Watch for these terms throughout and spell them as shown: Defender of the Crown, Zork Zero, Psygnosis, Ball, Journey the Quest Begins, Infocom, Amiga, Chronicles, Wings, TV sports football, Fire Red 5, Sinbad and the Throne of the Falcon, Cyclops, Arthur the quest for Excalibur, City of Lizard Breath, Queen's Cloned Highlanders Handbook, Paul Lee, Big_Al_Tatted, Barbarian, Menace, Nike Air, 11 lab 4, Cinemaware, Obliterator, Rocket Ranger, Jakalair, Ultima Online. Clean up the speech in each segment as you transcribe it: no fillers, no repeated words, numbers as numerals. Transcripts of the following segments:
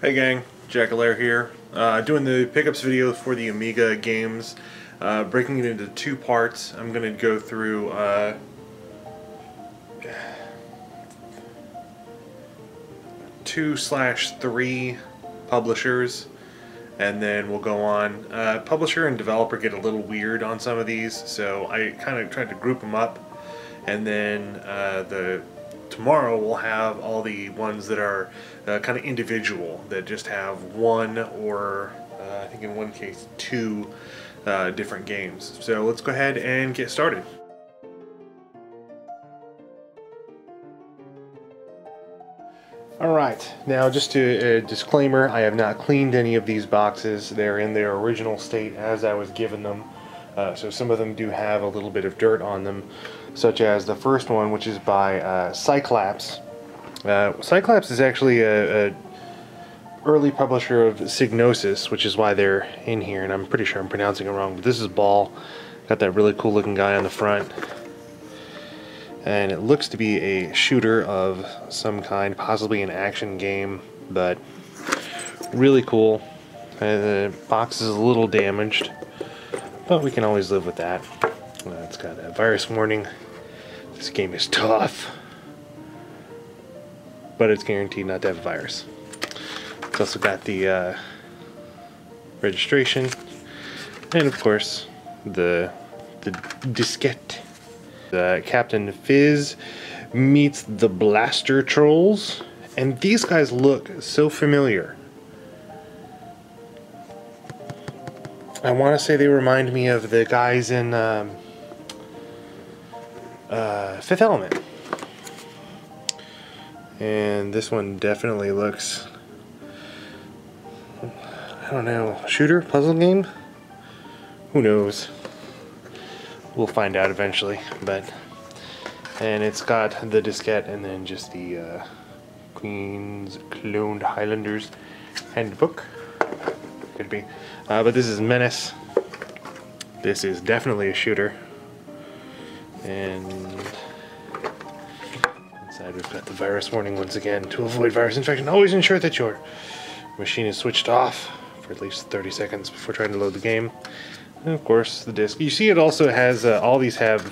Hey gang, Jakalair here, doing the pickups video for the Amiga games, breaking it into two parts. I'm going to go through two/three publishers, and then we'll go on. Publisher and developer get a little weird on some of these, so I kind of tried to group them up, and then tomorrow we'll have all the ones that are kind of individual, that just have one or I think in one case two different games. So let's go ahead and get started. Alright, now just a disclaimer, I have not cleaned any of these boxes. They're in their original state as I was given them. So some of them do have a little bit of dirt on them, such as the first one, which is by Cyclops. Cyclops is actually a early publisher of Psygnosis, which is why they're in here, and I'm pretty sure I'm pronouncing it wrong, but this is Ball. Got that really cool looking guy on the front. And it looks to be a shooter of some kind, possibly an action game, but really cool. The box is a little damaged, but we can always live with that. It's got a virus warning. This game is tough, but it's guaranteed not to have a virus. It's also got the registration, and of course the diskette. Captain Fizz meets the Blaster Trolls, and these guys look so familiar. I want to say they remind me of the guys in Fifth Element. And this one definitely looks, I don't know, shooter? Puzzle game? Who knows? We'll find out eventually, but... And it's got the diskette and then just the Queen's Cloned Highlanders Handbook. Could be. But this is Menace. This is definitely a shooter. And inside we've got the virus warning once again. To avoid virus infection, always ensure that your machine is switched off for at least 30 seconds before trying to load the game. And of course the disc. You see it also has, all these have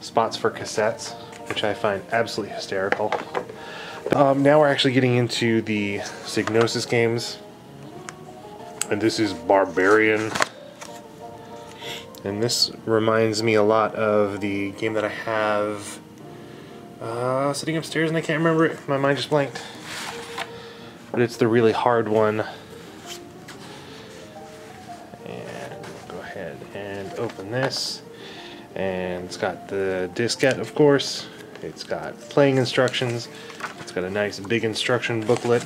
spots for cassettes, which I find absolutely hysterical. Now we're actually getting into the Psygnosis games. And this is Barbarian. And this reminds me a lot of the game that I have sitting upstairs, and I can't remember it. My mind just blanked. But it's the really hard one. And we'll go ahead and open this. And it's got the diskette, of course. It's got playing instructions. It's got a nice big instruction booklet.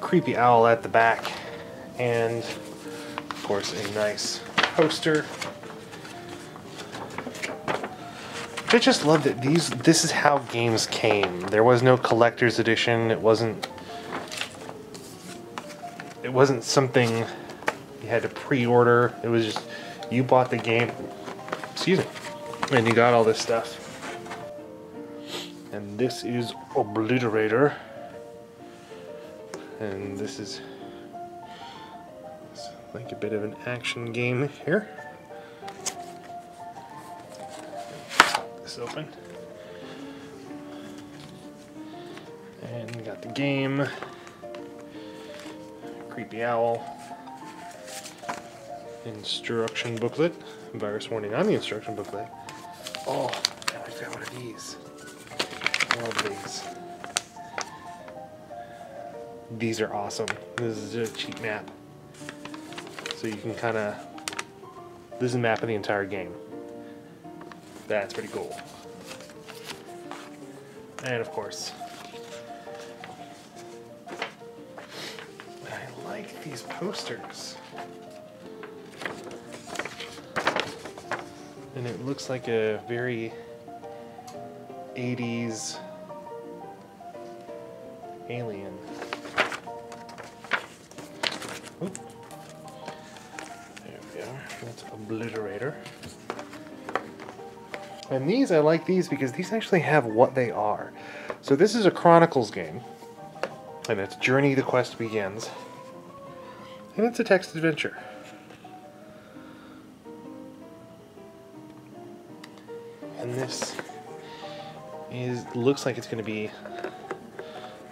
Creepy owl at the back, and of course a nice poster. I just love that this is how games came. There was no collector's edition. It wasn't something you had to pre-order. It was just you bought the game, excuse me, and you got all this stuff. And this is Obliterator. And this is like a bit of an action game here. Pop this open. And we got the game. Creepy owl. Instruction booklet. Virus warning on the instruction booklet. Oh, I've got one of these. I love these. These are awesome. This is a cheat map. So you can kind of... This is a map of the entire game. That's pretty cool. And of course... I like these posters. And it looks like a very 80s alien. Oop. There we are. That's Obliterator. And these, I like these because these actually have what they are. So this is a Chronicles game. and it's Journey the Quest Begins. And it's a text adventure. And this is, looks like it's going to be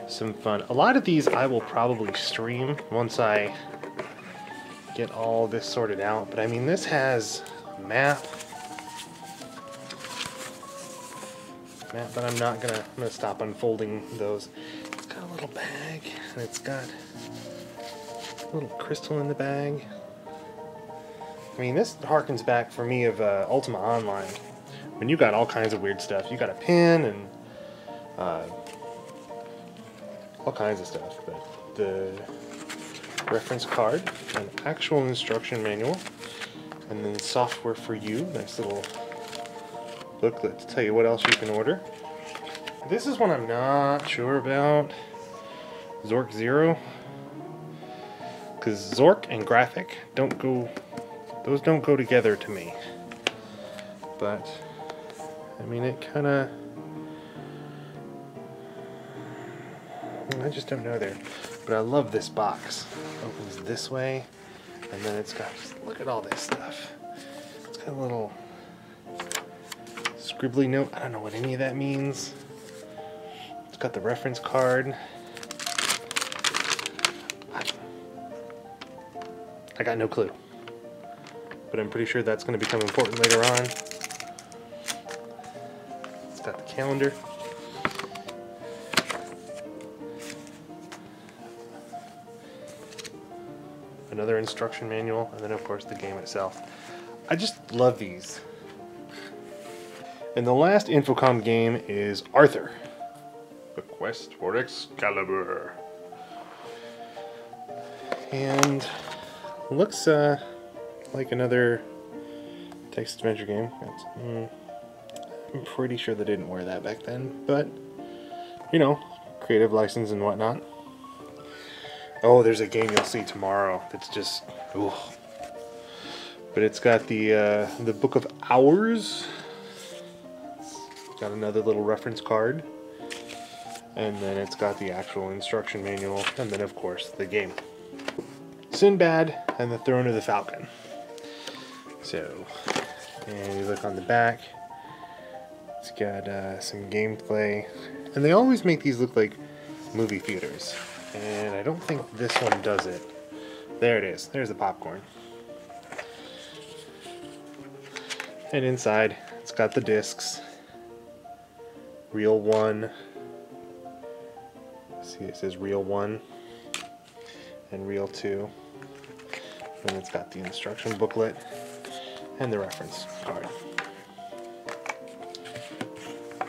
some fun. A lot of these I will probably stream once I get all this sorted out. But I mean, this has a map, but I'm not gonna. I'm gonna stop unfolding those. It's got a little bag, and it's got a little crystal in the bag. I mean, this harkens back for me of Ultima Online, when you got all kinds of weird stuff. You got a pin and all kinds of stuff. But the reference card, an actual instruction manual, and then software for you. Nice little booklet to tell you what else you can order. This is one I'm not sure about. Zork Zero. Because Zork and graphic don't go, those don't go together to me. But I mean, it kind of, I just don't know there. But I love this box. It opens this way, and then it's got, just look at all this stuff. It's got a little scribbly note. I don't know what any of that means. It's got the reference card. I got no clue. But I'm pretty sure that's going to become important later on. It's got the calendar. Another instruction manual, and then of course the game itself. I just love these. And the last Infocom game is Arthur, the Quest for Excalibur. And looks like another text adventure game. I'm pretty sure they didn't wear that back then, but you know, creative license and whatnot. Oh, there's a game you'll see tomorrow that's just, ooh. But it's got the Book of Hours. Got another little reference card, and then it's got the actual instruction manual, and then of course the game. Sinbad and the Throne of the Falcon. So, and you look on the back, it's got some gameplay, and they always make these look like movie theaters, and I don't think this one does it. There it is, there's the popcorn. And inside, it's got the discs. Real one. See, it says real one and real two. And it's got the instruction booklet and the reference card.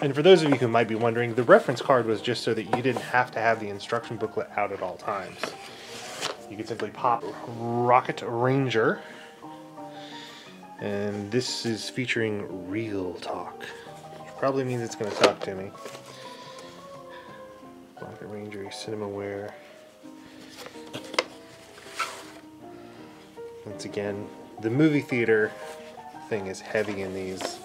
And for those of you who might be wondering, the reference card was just so that you didn't have to have the instruction booklet out at all times. You could simply pop Rocket Ranger. And this is featuring real talk. Probably means it's going to talk to me. Rocket Ranger, Cinemaware. Once again, the movie theater thing is heavy in these.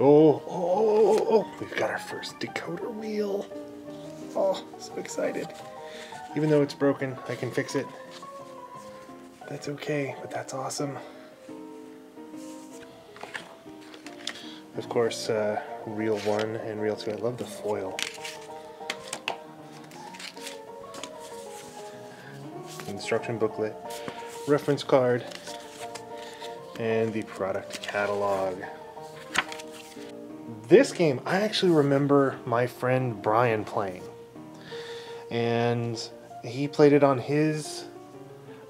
Oh, we've got our first decoder wheel. Oh, so excited. Even though it's broken, I can fix it. That's okay, but that's awesome. Of course, Reel 1 and Reel 2. I love the foil. Instruction booklet, reference card, and the product catalog. This game, I actually remember my friend Brian playing. And he played it on his,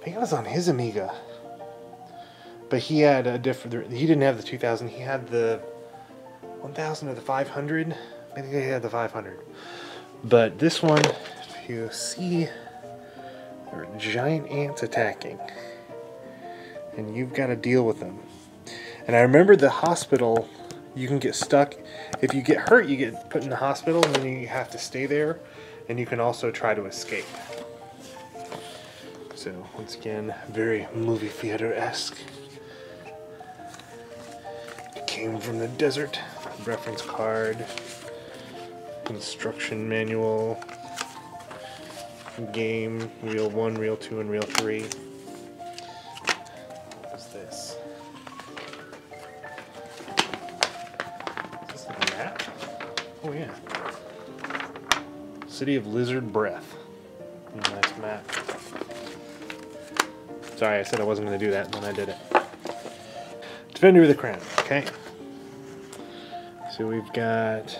I think it was on his Amiga. But he had a different, he didn't have the 2000, he had the 1000 or the 500? I think I had the 500. But this one, if you see, there are giant ants attacking. And you've got to deal with them. And I remember the hospital, you can get stuck. If you get hurt, you get put in the hospital, and then you have to stay there. And you can also try to escape. So, once again, very movie theater-esque. Came from the Desert, reference card, instruction manual, game, reel 1, reel 2, and reel 3. What is this? Is this a map? Oh yeah. City of Lizard Breath. Nice map. Sorry, I said I wasn't going to do that, and then I did it. Defender of the Crown, okay. So we've got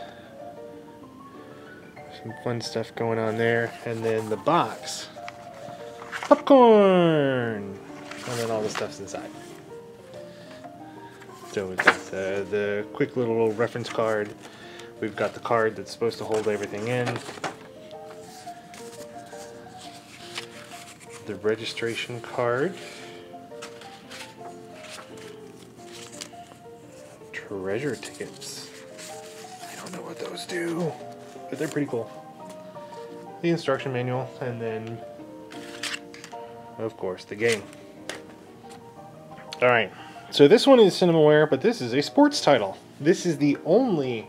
some fun stuff going on there. And then the box. Popcorn! And then all the stuff's inside. So we've got the quick little reference card. We've got the card that's supposed to hold everything in. The registration card. Treasure tickets. I don't know what those do, but they're pretty cool. The instruction manual, and then, of course, the game. Alright, so this one is Cinemaware, but this is a sports title. This is the only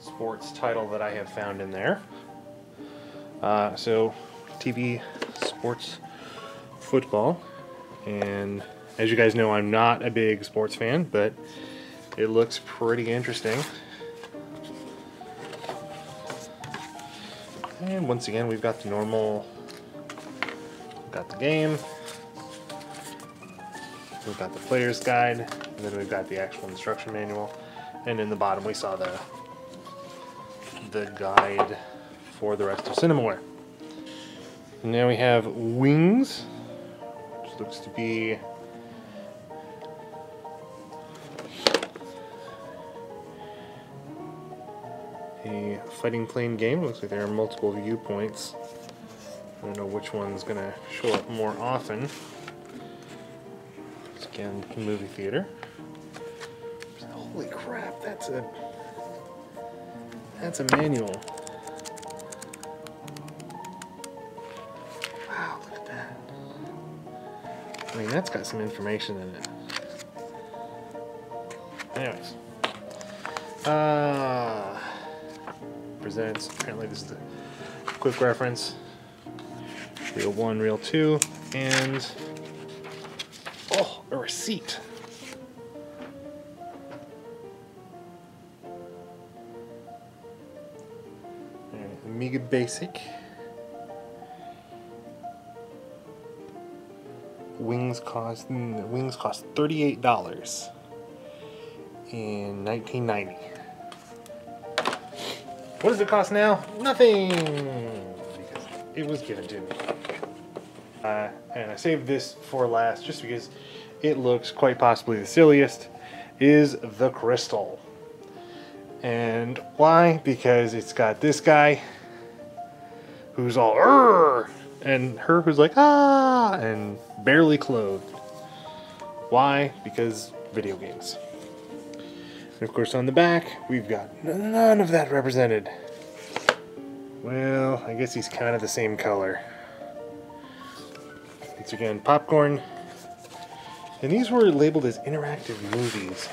sports title that I have found in there. So, TV sports football. And as you guys know, I'm not a big sports fan, but it looks pretty interesting. And once again, we've got the normal, we've got the game, we've got the player's guide, and then we've got the actual instruction manual. And in the bottom, we saw the guide for the rest of Cinemaware. Now we have Wings, which looks to be a fighting plane game. Looks like there are multiple viewpoints. I don't know which one's going to show up more often. It's again the movie theater. Holy crap, that's a manual. Wow, look at that. I mean, that's got some information in it. Anyways. Presents. Apparently this is the quick reference. Reel 1, reel 2, and oh, a receipt. Right, Amiga Basic. Wings cost $38 in 1990. What does it cost now? Nothing! Because it was given to me. And I saved this for last just because it looks quite possibly the silliest, is the crystal. And why? Because it's got this guy who's all "Arr!" and her who's like "ah!" and barely clothed. Why? Because video games. And of course on the back, we've got none of that represented. Well, I guess he's kind of the same color. Once again, popcorn. And these were labeled as interactive movies,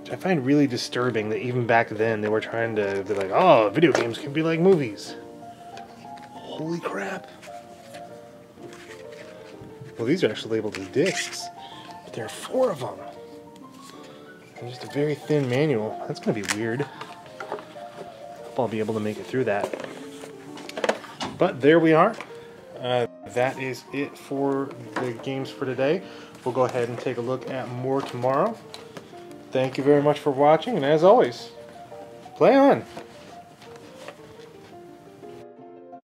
which I find really disturbing that even back then they were trying to be like, oh, video games can be like movies. Holy crap. Well, these are actually labeled as discs, but there are 4 of them. Just a very thin manual. That's going to be weird. Hope I'll be able to make it through that. But there we are. That is it for the games for today. We'll go ahead and take a look at more tomorrow. Thank you very much for watching, and as always, play on!